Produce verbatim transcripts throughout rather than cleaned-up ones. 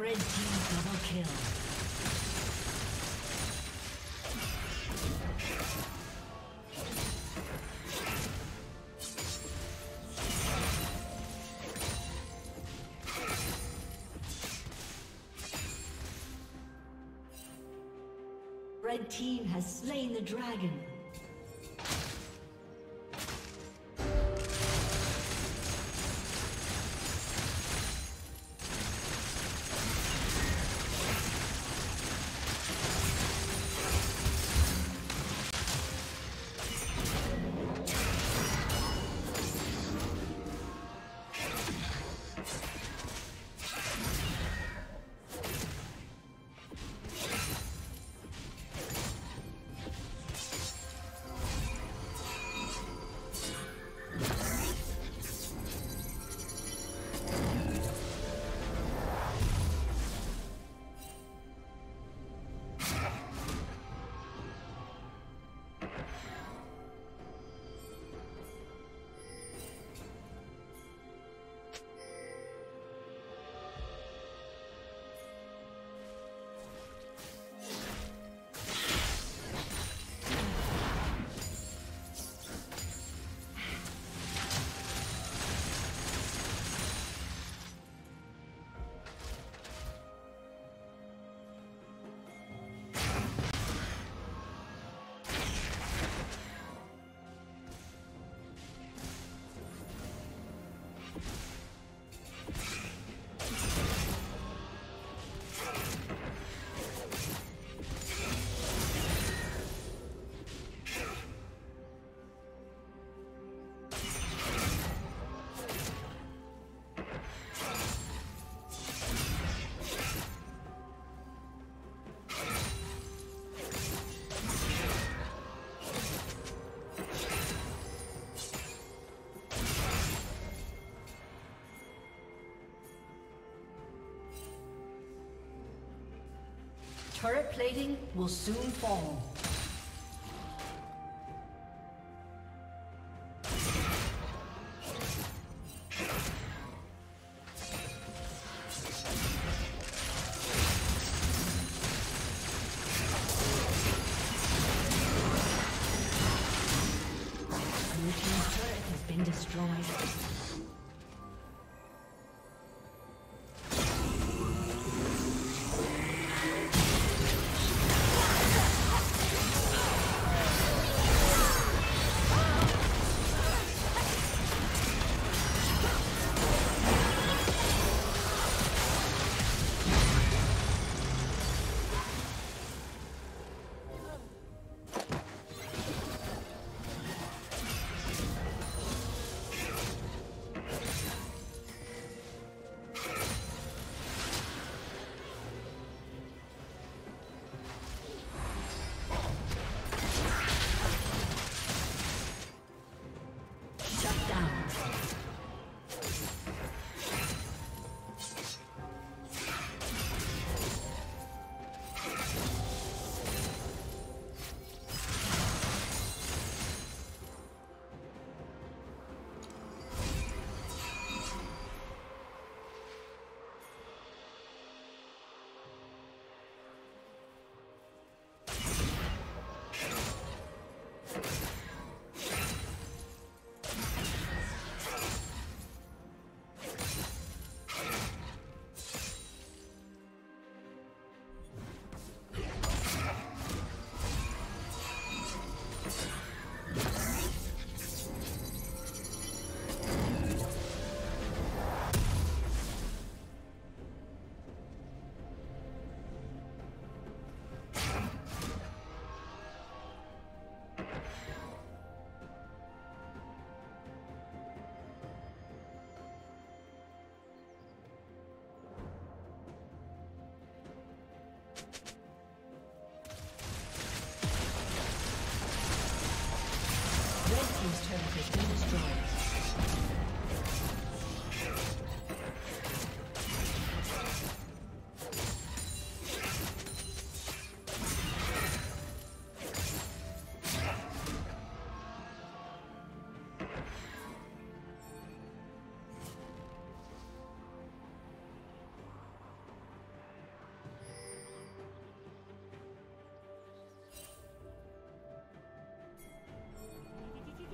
Red team double kill. Red team has slain the dragon. Turret plating will soon fall. Blue team's turret has been destroyed.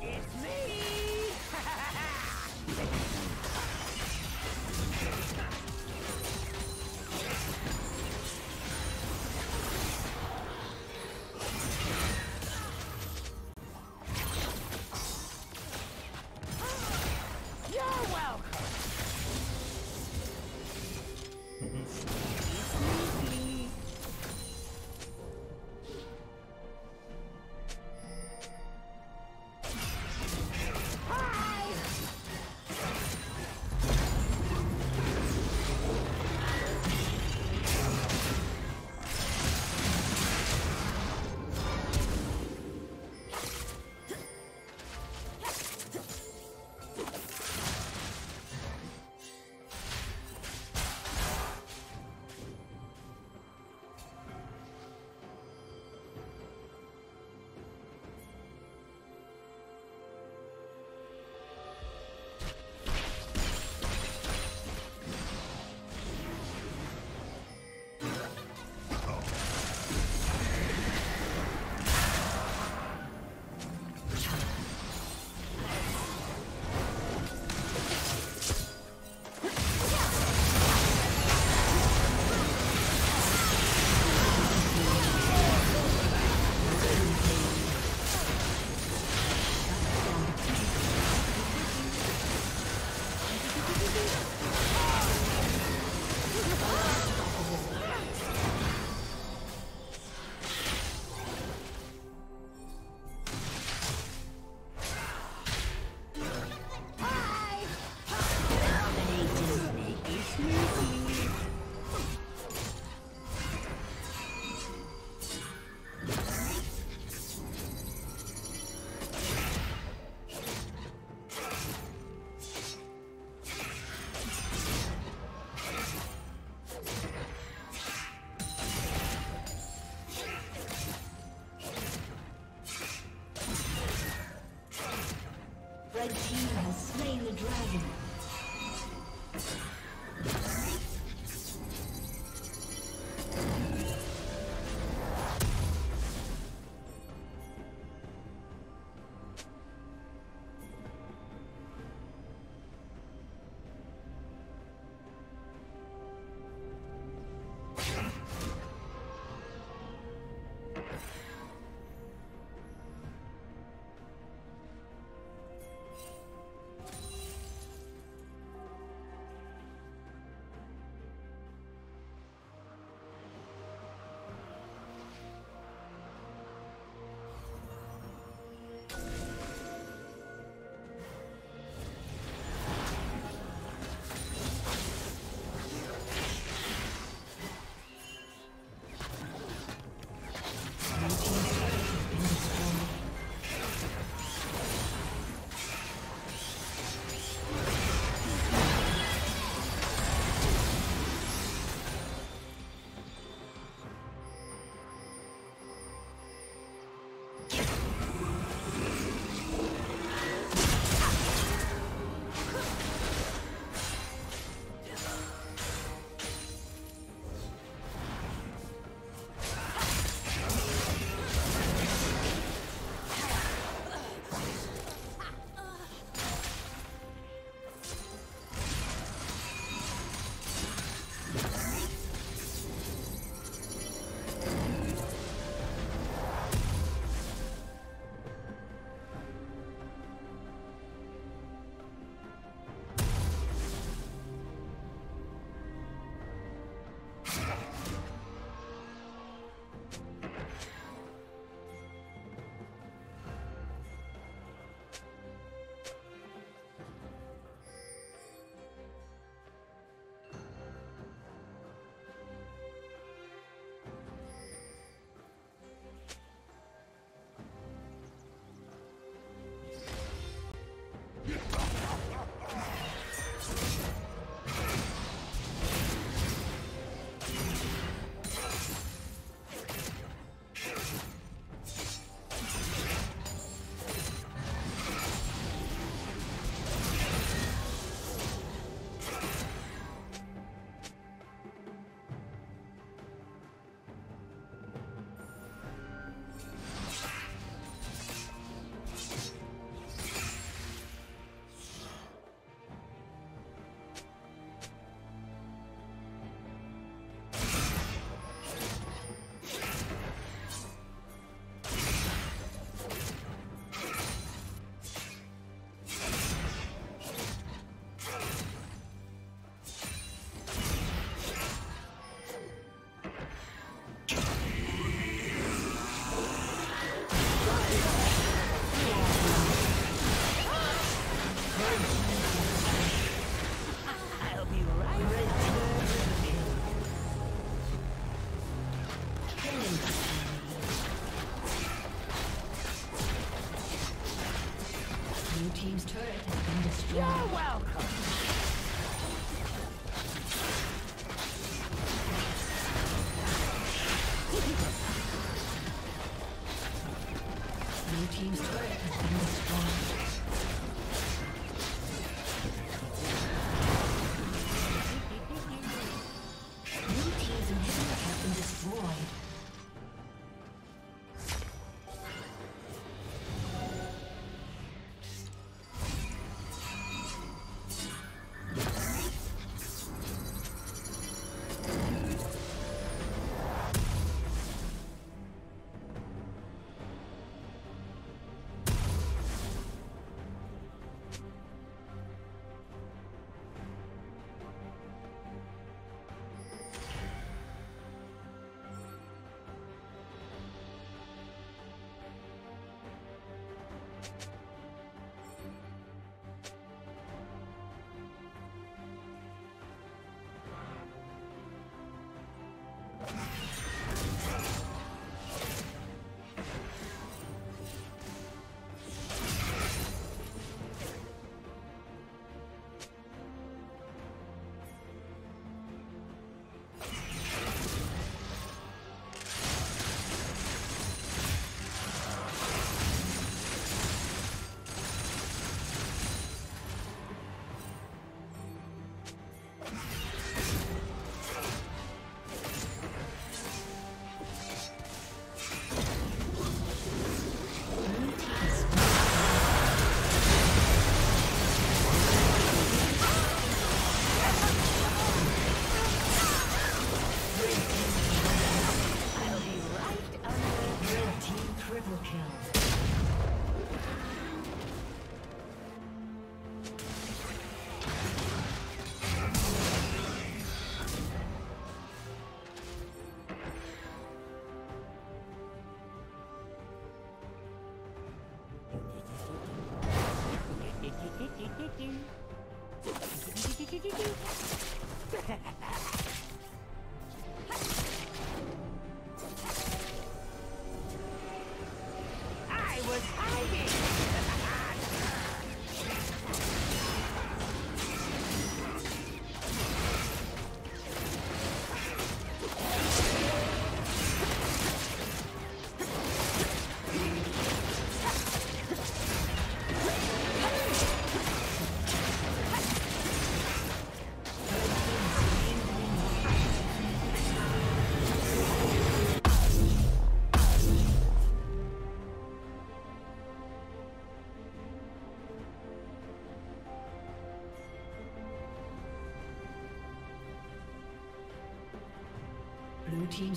It's me! You're welcome! Red team has slain the dragon. Blue team's turret has been destroyed. You're welcome. Blue team's turret has been destroyed. Blue team's inhibitor has been destroyed. Blue team's turret has been destroyed.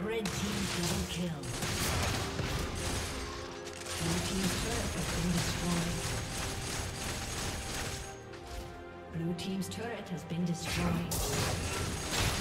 Red team double kill. Blue team's turret has been destroyed. Blue team's turret has been destroyed.